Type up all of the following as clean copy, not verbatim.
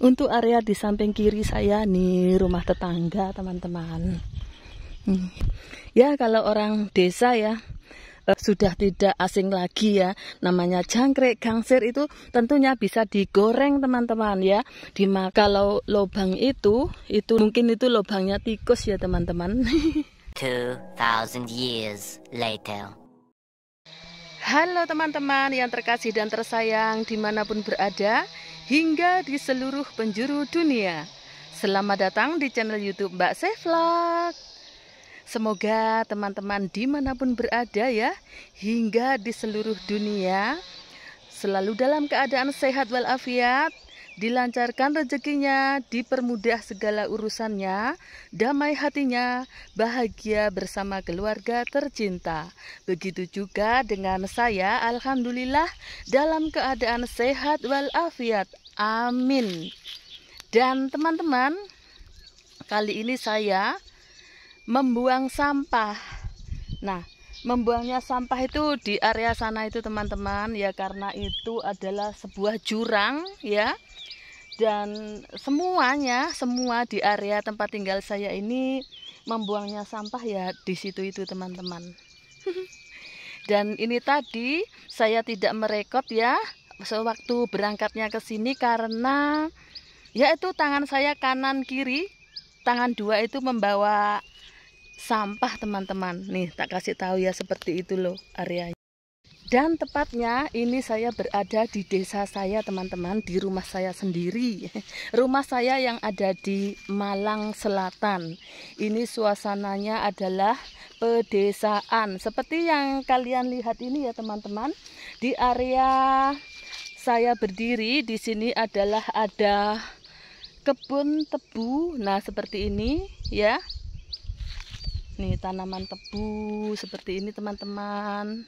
Untuk area di samping kiri saya nih rumah tetangga, teman-teman. Ya, kalau orang desa ya sudah tidak asing lagi ya, namanya jangkrik, gangsir itu tentunya bisa digoreng, teman-teman ya. Kalau lobang itu mungkin itu lobangnya tikus ya, teman-teman. 2000 years later. Halo teman-teman yang terkasih dan tersayang dimanapun berada, hingga di seluruh penjuru dunia. Selamat datang di channel YouTube Mbak Sih VLOG. Semoga teman-teman dimanapun berada ya, hingga di seluruh dunia, selalu dalam keadaan sehat walafiat, dilancarkan rezekinya, dipermudah segala urusannya, damai hatinya, bahagia bersama keluarga tercinta. Begitu juga dengan saya, alhamdulillah dalam keadaan sehat walafiat. Amin. Dan teman-teman, kali ini saya membuang sampah. Nah, membuangnya sampah itu di area sana itu, teman-teman ya, karena itu adalah sebuah jurang ya. Dan semua di area tempat tinggal saya ini membuangnya sampah ya di situ itu, teman-teman. Dan ini tadi saya tidak merekod ya sewaktu berangkatnya ke sini, karena yaitu tangan saya kanan kiri, tangan dua itu membawa sampah, teman-teman. Nih, tak kasih tahu ya, seperti itu loh areanya. Dan tepatnya ini saya berada di desa saya, teman-teman, di rumah saya sendiri. Rumah saya yang ada di Malang Selatan. Ini suasananya adalah pedesaan. Seperti yang kalian lihat ini ya, teman-teman. Di area saya berdiri di sini adalah ada kebun tebu. Nah, seperti ini ya. Nih, tanaman tebu seperti ini, teman-teman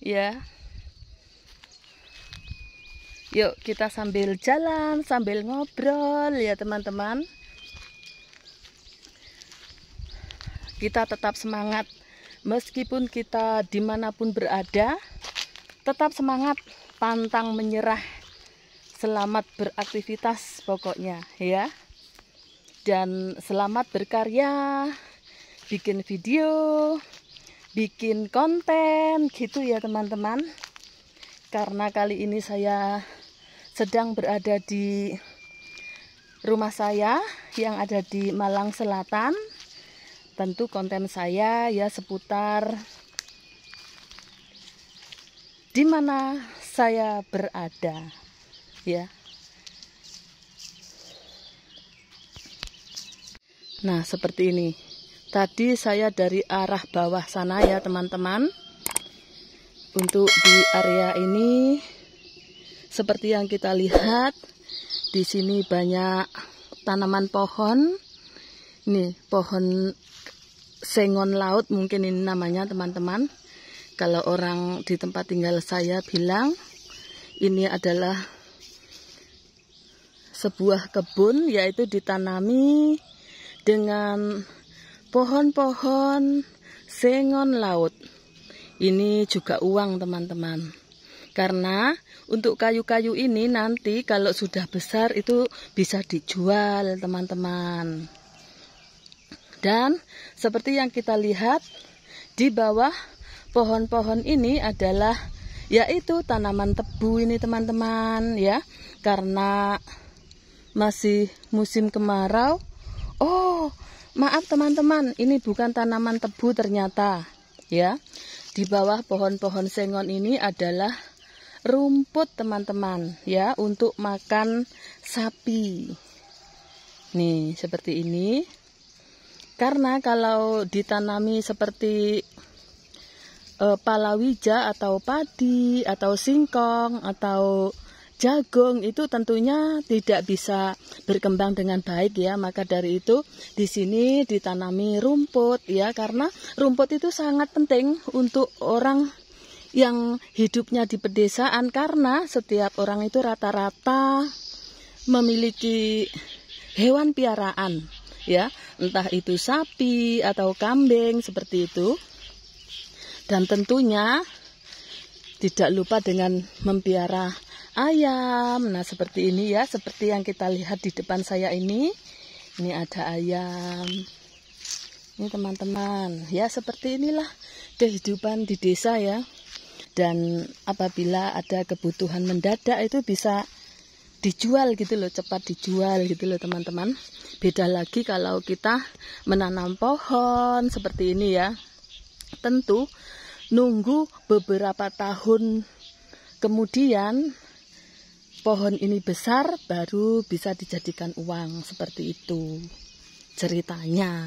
ya. Yuk kita sambil jalan sambil ngobrol ya, teman-teman. Kita tetap semangat meskipun kita dimanapun berada, tetap semangat, pantang menyerah, selamat beraktivitas pokoknya ya. Dan selamat berkarya, bikin video, bikin konten gitu ya, teman-teman. Karena kali ini saya sedang berada di rumah saya yang ada di Malang Selatan. Tentu konten saya ya seputar di mana saya berada ya. Nah, seperti ini. Tadi saya dari arah bawah sana ya, teman-teman. Untuk di area ini seperti yang kita lihat di sini banyak tanaman pohon. Nih, pohon sengon laut mungkin ini namanya, teman-teman. Kalau orang di tempat tinggal saya bilang ini adalah sebuah kebun, yaitu ditanami dengan pohon-pohon sengon laut. Ini juga uang, teman-teman. Karena untuk kayu-kayu ini nanti kalau sudah besar itu bisa dijual, teman-teman. Dan seperti yang kita lihat di bawah pohon-pohon ini adalah yaitu tanaman tebu ini, teman-teman ya. Karena masih musim kemarau. Oh, maaf teman-teman, ini bukan tanaman tebu ternyata ya. Di bawah pohon-pohon sengon ini adalah rumput, teman-teman ya, untuk makan sapi. Nih, seperti ini. Karena kalau ditanami seperti palawija atau padi atau singkong atau jagung itu tentunya tidak bisa berkembang dengan baik ya, maka dari itu di sini ditanami rumput ya, karena rumput itu sangat penting untuk orang yang hidupnya di pedesaan, karena setiap orang itu rata-rata memiliki hewan piaraan ya, entah itu sapi atau kambing seperti itu. Dan tentunya tidak lupa dengan mempiara ayam. Nah, seperti ini ya, seperti yang kita lihat di depan saya ini. Ini ada ayam. Ini teman-teman, ya seperti inilah kehidupan di desa ya. Dan apabila ada kebutuhan mendadak itu bisa dijual gitu loh, cepat dijual gitu loh teman-teman. Beda lagi kalau kita menanam pohon seperti ini ya. Tentu nunggu beberapa tahun kemudian pohon ini besar baru bisa dijadikan uang, seperti itu ceritanya.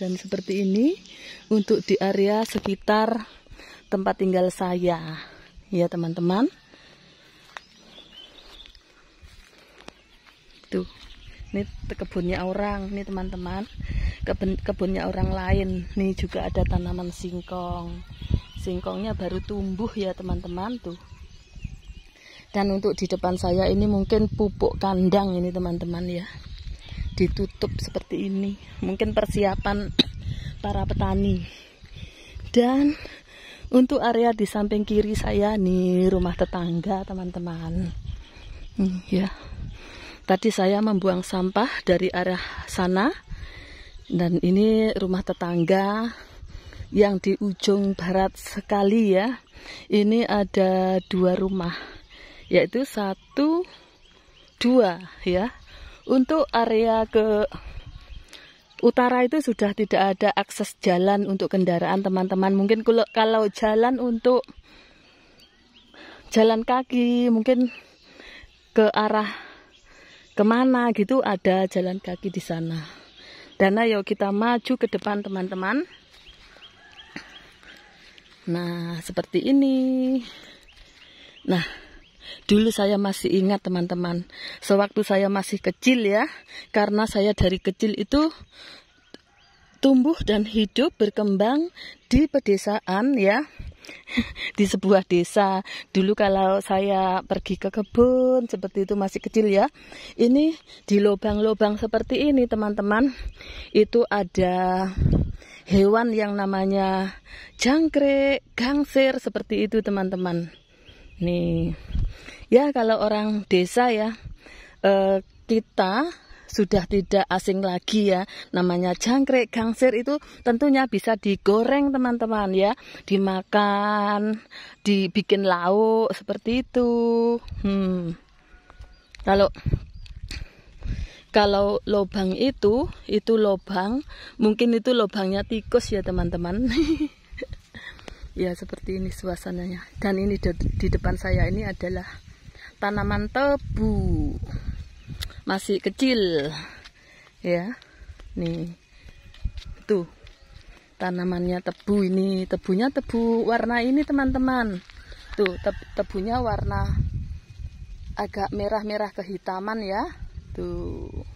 Dan seperti ini untuk di area sekitar tempat tinggal saya ya teman-teman. Tuh, ini kebunnya orang nih teman-teman, kebunnya orang lain. Nih juga ada tanaman singkong, singkongnya baru tumbuh ya teman-teman tuh. Dan untuk di depan saya ini mungkin pupuk kandang ini teman-teman ya, ditutup seperti ini, mungkin persiapan para petani. Dan untuk area di samping kiri saya nih rumah tetangga teman-teman. Ya, tadi saya membuang sampah dari arah sana, dan ini rumah tetangga yang di ujung barat sekali ya. Ini ada dua rumah, yaitu 1, 2 ya. Untuk area ke utara itu sudah tidak ada akses jalan untuk kendaraan teman-teman. Mungkin kalau jalan untuk jalan kaki, mungkin ke arah kemana gitu ada jalan kaki di sana. Dan ayo kita maju ke depan teman-teman. Nah seperti ini. Nah, dulu saya masih ingat teman-teman, sewaktu saya masih kecil ya, karena saya dari kecil itu tumbuh dan hidup berkembang di pedesaan ya, di sebuah desa. Dulu kalau saya pergi ke kebun seperti itu masih kecil ya, ini di lubang-lubang seperti ini teman-teman, itu ada hewan yang namanya jangkrik, gangsir seperti itu teman-teman. Nih ya, kalau orang desa ya, kita sudah tidak asing lagi ya, namanya jangkrik, gangsir itu tentunya bisa digoreng teman-teman ya, dimakan, dibikin lauk seperti itu. Kalau lobang itu lobang, mungkin itu lobangnya tikus ya teman-teman. Ya seperti ini suasananya. Dan ini di depan saya ini adalah tanaman tebu, masih kecil ya. Nih tuh tanamannya tebu ini, tebunya tebu warna ini teman-teman. Tuh tebunya warna agak merah-merah kehitaman ya. Tuh